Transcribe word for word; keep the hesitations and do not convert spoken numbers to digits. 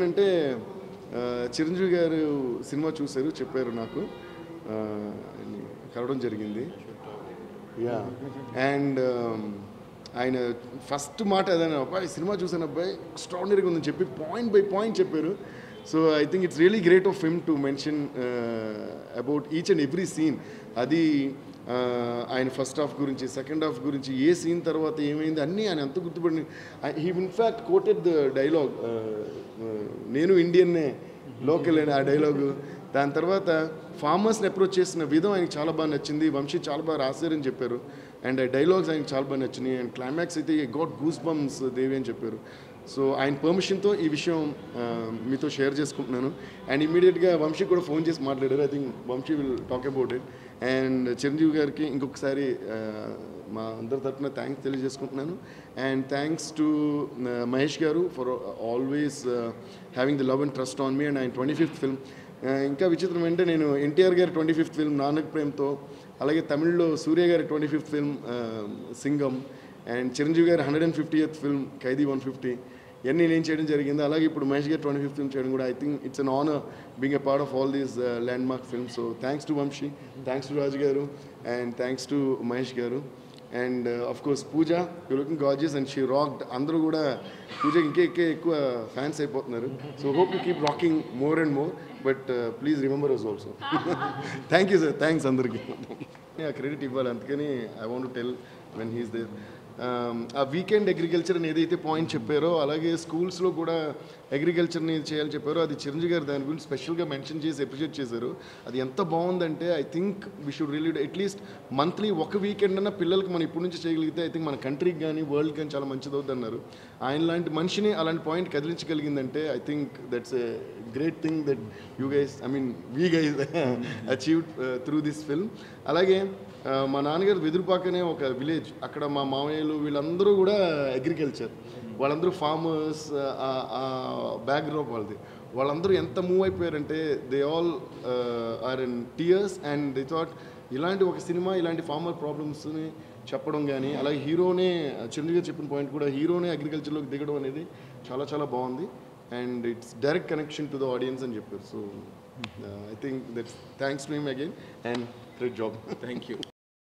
reason is that Chiranjeevi garu cinema chusaru chepparu naaku karadam jarigindi. Yeah, and ayina first maata adana appa cinema chusana abbai extraordinary ga undani cheppi point by point chepparu. So I think it's really great of him to mention uh, about each and every scene. Adi ఆయన first half గురించి second half గురించి ఏ scene తర్వాత ఏమైంది అన్నీ ఆయన ఎంత గుర్తుపడి he in fact quoted the dialogue నేను ఇండియన్నే లోకల్ అని ఆ డైలాగు దాని తర్వాత ఫార్మర్స్ని అప్రోచ్ చేసిన విధం ఆయనకి చాలా బాగా నచ్చింది వంశీ చాలా బాగా రాశారని చెప్పారు అండ్ డైలాగ్స్ ఆయనకి చాలా బాగా నచ్చినాయి అండ్ క్లైమాక్స్ అయితే గాట్ గూస్ బంప్స్ దేవి అని చెప్పారు సో ఆయన పర్మిషన్తో ఈ విషయం మీతో షేర్ చేసుకుంటున్నాను అండ్ ఇమీడియట్గా వంశీ కూడా ఫోన్ చేసి మాట్లాడారు I think Vamsi will talk about it and Chiranjeevi గారికి ఇంకొకసారి మా అందరి తరఫున థ్యాంక్స్ తెలియజేసుకుంటున్నాను and thanks to Mahesh garu for always having the love and trust on me and ఆయన ట్వంటీ ఫిఫ్త్ ఫిల్మ్ ఇంకా విచిత్రం అంటే నేను ఎన్టీఆర్ గారి ట్వంటీ ఫిఫ్త్ ఫిల్మ్ నానక్ ప్రేమ్తో అలాగే తమిళ్లో సూర్య గారి twenty fifth film Singam and Chiranjeevi గారి hundred and fifty eighth film Khaidi one fifty ఇవన్నీ నేను చేయడం జరిగింది అలాగే ఇప్పుడు మహేష్ గారి ట్వంటీ ఫిఫ్త్ ఫిల్మ్ చేయడం కూడా I think it's an honour being a part of all these landmark films so thanks to Vamsi thanks to Raju garu and thanks to Mahesh garu and of course Pooja you looking gorgeous and she rocked అందరూ కూడా పూజకి ఇంకే ఇంకే ఎక్కువ fans అయిపోతున్నారు so hope you keep rocking more and more but please remember us also thank you sir thanks అందరికీ ఆ credit ఇవ్వాలి అందుకని I want to tell when he's there ఆ వీకెండ్ అగ్రికల్చర్ అని ఏదైతే పాయింట్ చెప్పారో అలాగే స్కూల్స్లో కూడా అగ్రికల్చర్ని చేయాలని చెప్పారో అది చిరంజీవి గారు దాని గురించి స్పెషల్గా మెన్షన్ చేసి అప్రిషియేట్ చేశారు అది ఎంత బాగుందంటే I think we should really at least monthly ఒక వీకెండ్ అన్న పిల్లలకి మనం ఇప్పటి నుంచి చేయగలిగితే ఐ థింక్ మన కంట్రీకి కానీ వరల్డ్ కానీ చాలా మంచిదవుద్ది అన్నారు ఆయన లాంటి మనిషిని అలాంటి పాయింట్ కదిలించగలిగిందంటే I think that's a great thing that you guys I mean we guys achieved through this film అలాగే మా నాన్నగారు వెదురుపాకనే ఒక విలేజ్ అక్కడ మా మామయ్యలు వీళ్ళందరూ కూడా అగ్రికల్చర్ వాళ్ళందరూ ఫార్మర్స్ బ్యాక్గ్రౌండ్ వాళ్ళది వాళ్ళందరూ ఎంత మూవ్ అయిపోయారంటే they all are in tears and they thought ఇలాంటి ఒక సినిమా ఇలాంటి ఫార్మర్ ప్రాబ్లమ్స్ని చెప్పడం కానీ అలాగే హీరోనే చిరంజీవి చెప్పిన పాయింట్ కూడా హీరోనే అగ్రికల్చర్లోకి దిగడం అనేది చాలా చాలా బాగుంది and it's direct connection to the audience and Jaipur. So uh, I think that's thanks to him again and great job. Thank you.